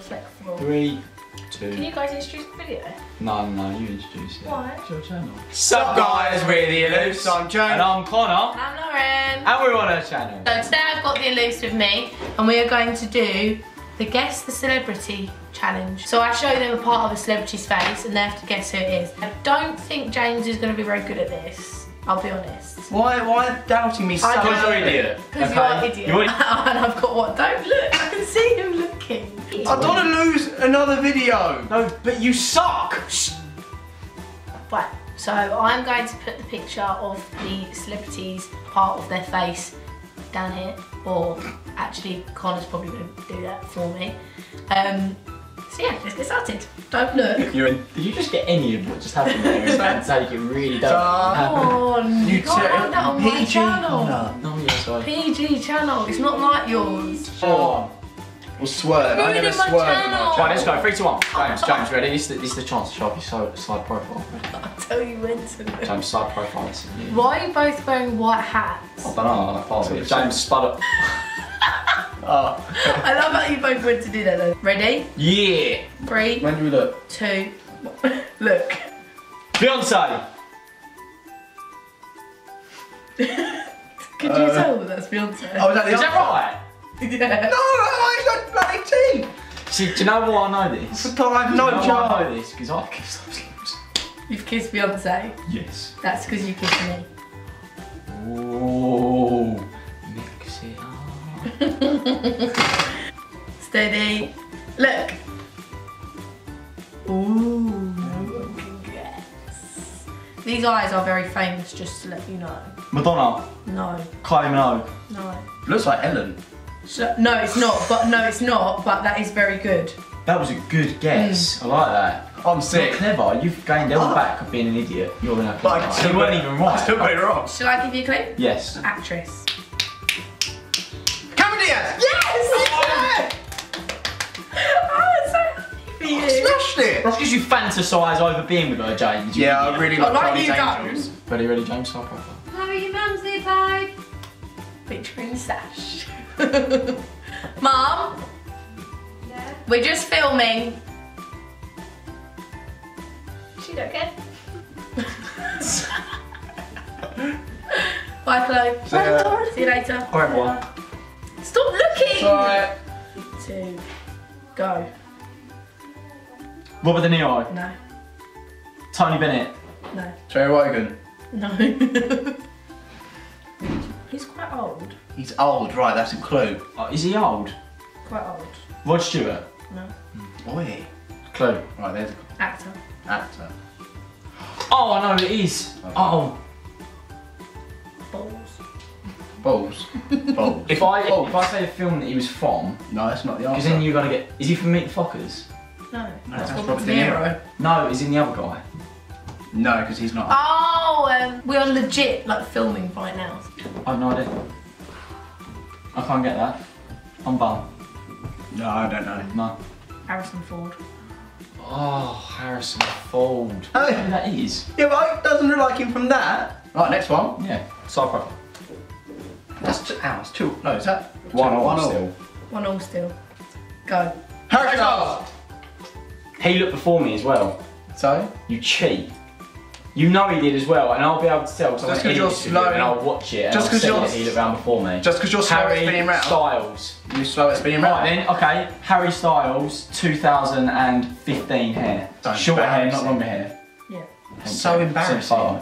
more flexible. 3, 2. Can you guys introduce the video? No, you introduce it. Why? It's your channel. Sup guys, we're The Aloofs. I'm James. And I'm Connor. And I'm Lauren. And we're on our channel. So today I've got The Aloofs with me and we are going to do the Guess the Celebrity Challenge. So I show them a part of a celebrity's face and they have to guess who it is. I don't think James is going to be very good at this. I'll be honest. Why doubting me so much? Because you're an idiot. Because you're an idiot. And I've got what? Don't look. I can see him looking. I don't want to lose another video. No, but you suck. Shh. Right, so I'm going to put the picture of the celebrity's part of their face down here. Or actually, Connor's probably going to do that for me. So yeah, let's get started. Don't look. Did you just get any of what just happened there? It's like you really don't. Come on. You can't have that on my channel. No, you're sorry. PG channel. It's not like yours. Oh, we'll swerve. I'm going to swerve. Right, let's go. 3, 2, 1. James, ready? This is the chance to show off your side profile. I'll tell you when to look. James, side profile. Why are you both wearing white hats? I don't know. I thought it. James, spud up. Oh. I love how you both went to do that though. Ready? Yeah. 3. When do we look? 2. Look. Beyonce. Could you tell that that's Beyonce? Oh, is that right? Yeah. No, I don't bloody team. See, do you know why I know this? I have no child. I know this because I've kissed those lips. You've kissed Beyonce? Yes. That's because you kissed me. Oh. Mix it up. Steady. Look. Ooh. Yes. These eyes are very famous, just to let you know. Madonna. No. Kylie Minogue. No. Looks like Ellen. No, it's not. But that is very good. That was a good guess. I like that. I'm sick. You're clever. You've gained Ellen back of being an idiot. You're an idiot. You weren't even right. I still got it wrong. Shall I give you a clue? Yes. Actress. Yes! Yes! I was so happy for you. Smashed it! That's because you fantasise over being with her, James. Yeah, I really like you guys. Ready, James? How are you, Mumsy Pie? Picturing Sash. Mum? Yeah? We're just filming. She don't care. Bye, Chloe. Bye, Laura. See you later. All right, everyone. Stop looking! Right. 2, go. Robert De Niro? No. Tony Bennett? No. Terry Wogan? No. He's quite old. He's old, right, that's a clue. Oh, is he old? Quite old. Rod Stewart? No. Oi. Clue. Right, there's a clue. Actor. Actor. Oh, I know who it is. Okay. Oh. Balls. Balls. Balls. If I say a film that he was from... No, that's not the answer. Because then you're going to get... Is he from Meet the Fockers? No. That's Robert De Niro. No, he's in the other guy. No, because he's not. Oh, we are legit, like, filming right now. I have no idea. I can't get that. I'm bum. No, I don't know. No. Harrison Ford. Oh, Harrison Ford. Oh, yeah. That is. Yeah, but it doesn't look like him from that. Right, next one. Yeah. Side profile. That's 2 hours. 2. No, is that 1 all still? 1 all still. Go. Harry Styles. He looked before me as well. So you cheat. You know he did as well, and I'll be able to tell. Just because you're slow, and I'll watch it. Just because you're he looked round before me. Just because you're slow at spinning round. Harry Styles. You slow at spinning round. Right then. Okay. Harry Styles, 2015 hair. Short hair, not longer hair. Yeah. So embarrassing.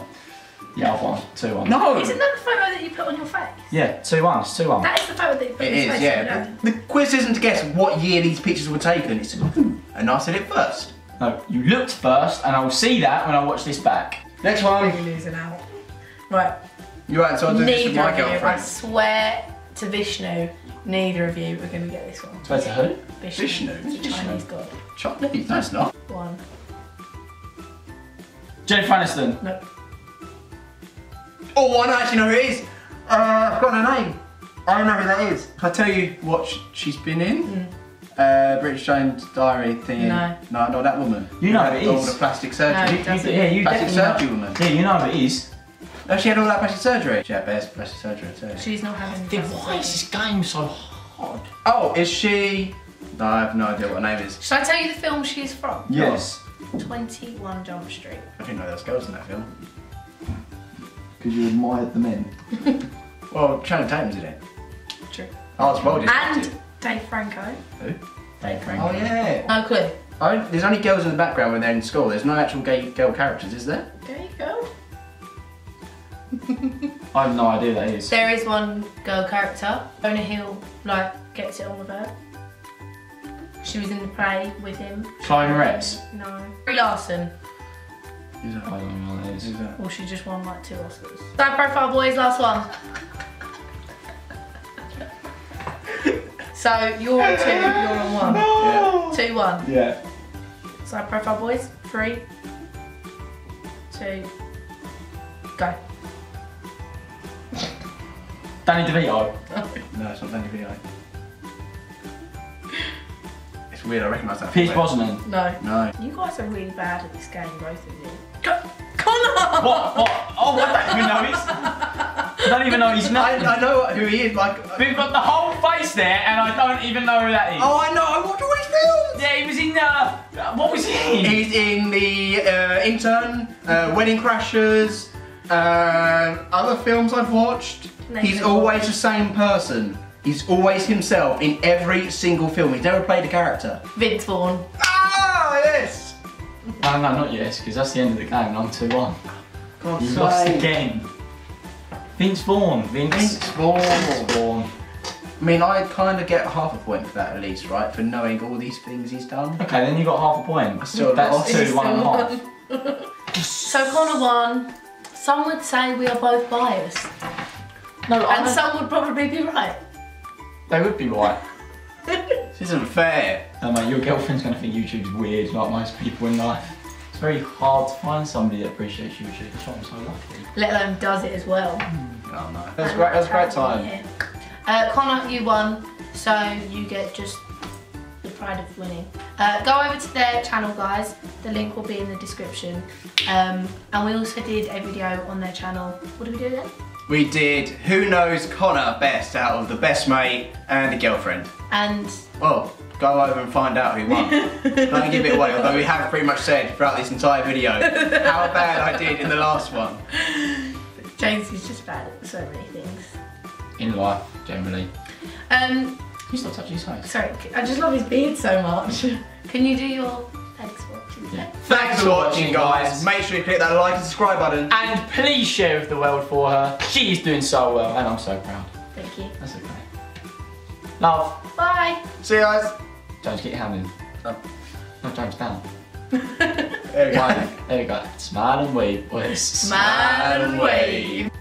Yeah, I've won. 2-1. No! Isn't that the photo that you put on your face? Yeah, 2-1. It's 2-1. That is the photo that you put on your face. It is, yeah. The quiz isn't to guess what year these pictures were taken. It's and I said it first. No, you looked first, and I'll see that when I watch this back. Next one. You're really losing out. Right. You're right, so I'll do this with my girlfriend. I swear to Vishnu, neither of you are going to get this one. Swear to who? Vishnu. He's a Chinese god. Chinese? No, it's not. 1. Jennifer Aniston. No. Oh, I don't actually know who it is. I've got her name. I don't know who that is. Can I tell you what she's been in? Mm. British Jane's Diary thing. No. No, not that woman. You know who it is. All the plastic surgery. No, you plastic surgery woman. Yeah, you know who it is. No, she had all that plastic surgery. She had bears plastic surgery too. She's not having. Why is this game so hard? Oh, is she No, I have no idea what her name is. Should I tell you the film she's from? Yes. 21 Jump Street. I didn't know there was girls in that film. Because you admired the men. Well, Channing Tatum's in it. True. Oh, it's well done. And Dave Franco. Who? Dave Franco. Oh yeah. No clue. Oh, there's only girls in the background when they're in school. There's no actual gay girl characters, is there? Gay girl? I have no idea that is. There is one girl character. Jonah Hill, like, gets it on with her. She was in the play with him. Climb Rex? No. Brie Larson. Is that? I don't know what that is. Well, she just won like 2 Oscars. High Profile Boys, last one. So you're on 2, you're on 1. No. Yeah. 2-1. Yeah. High Profile Boys, 3, 2, go. Danny DeVito. No, it's not Danny DeVito. It's weird, I recognise that. Pierce Brosnan. No. No. You guys are really bad at this game, both of you. Connor! What? What? Oh, I don't even know his... I don't even know his name. I know who he is, like... We've got the whole face there, and I don't even know who that is. Oh, I know, I watched all his films! Yeah, he was in what was he in? He's in The Intern, Wedding Crashers, other films I've watched. He's always the same person. He's always himself in every single film. He's never played a character. Vince Vaughn. Ah, yes! No, no, not yes, because that's the end of the game and I'm 2-1. You lost again. Vince Vaughn. Vince Vaughn. I mean, I kind of get half a point for that at least, right? For knowing all these things he's done. Okay, then you got half a point. I still lost. That's 2-1 and a half. So Connor won. Some would say we are both biased. No, and some would probably be right. They would be right. This isn't fair. No, mate, your girlfriend's going to think YouTube's weird, like most people in life. It's very hard to find somebody that appreciates YouTube. That's why I'm so lucky. Let alone does it as well. Oh, no. That's great. That's a great time. Connor, you won, so you get just the pride of winning. Go over to their channel, guys. The link will be in the description. And we also did a video on their channel. What did we do then? We did Who Knows Connor Best out of the best mate and a girlfriend. And... well, go over and find out who won. Don't give it away, although we have pretty much said throughout this entire video how bad I did in the last one. James is just bad at so many things. In life, generally. He's not touching his face. Sorry, I just love his beard so much. Can you do your... yeah. Thanks for watching, guys. Make sure you click that like and subscribe button. And please share with the world for her. She's doing so well and I'm so proud. Thank you. That's okay. Love. Bye. See you guys. James, get your hand in. Oh. No, James, down. There we go. There we go. Smile and wave, boys. Smile and wave.